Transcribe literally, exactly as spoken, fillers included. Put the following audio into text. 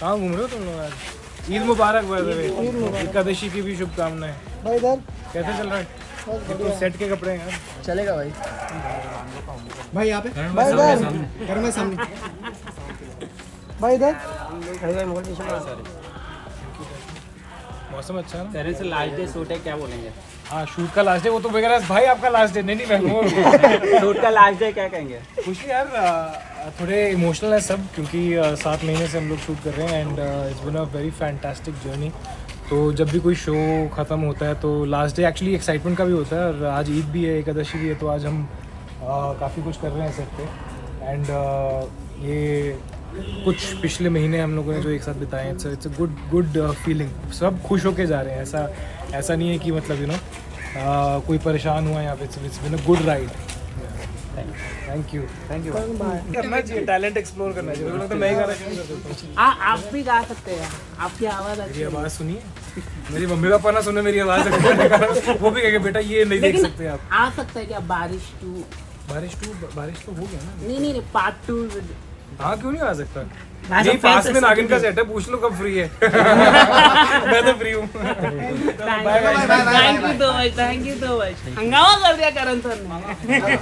कहाँ घूम रहे हो तुम लोग आज? ईद मुबारक भाई, एकादशी की भी शुभकामनाएं भाई। इधर कैसे चल रहा है? तो सेट के कपड़े हैं चलेगा भाई। भाई यहाँ पे घर में सामने भाई इधर मौसम अच्छा है ना। तेरे से लास्ट डे शूट है, क्या बोलेंगे? हाँ शूट का लास्ट डे, वो तो वगैरह भाई आपका लास्ट डे नहीं नहीं मैं शूट का लास्ट डे क्या कहेंगे? कुछ यार थोड़े इमोशनल है सब, क्योंकि सात महीने से हम लोग शूट कर रहे हैं and it's been a very fantastic journey. तो जब भी कोई शो ख़त्म होता है तो लास्ट डे एक्चुअली एक्साइटमेंट का भी होता है, और आज ईद भी है, एकादशी भी है, तो आज हम काफ़ी कुछ कर रहे हैं सेट पे। एंड ये कुछ पिछले महीने हम लोगों ने जो एक साथ बिताए, it's it's a good good feeling. सब खुश होके जा रहे हैं, ऐसा ऐसा नहीं है कि मतलब यू नो कोई परेशान हुआ है यहाँ पे। It's been a good ride. Thank you thank you. करना चाहिए, टैलेंट एक्सप्लोर करना चाहिए। लगता है मैं ही गाना शुरू कर सकता हूँ। हाँ आप भी गा सकते हैं, आपकी आवाज़ अच्छी। मेरी आवाज़ सुनिए, मेरी मम्मी पापा ना सुने मेरी आवाज़ वो भी कहेंगे बेटा ये नहीं देख सकते आप। आ सकता है क्या बारिश टू? बारिश टू बारिश तो हो गया ना। नहीं नहीं पार्ट टू। हाँ क्यों नहीं आ सकता? पास में नागिन का सेट है, पूछ लो कब फ्री है। मैं तो फ्री हूँ। Thank you so much, thank you so much. हंगामा कर दिया करण सर ने।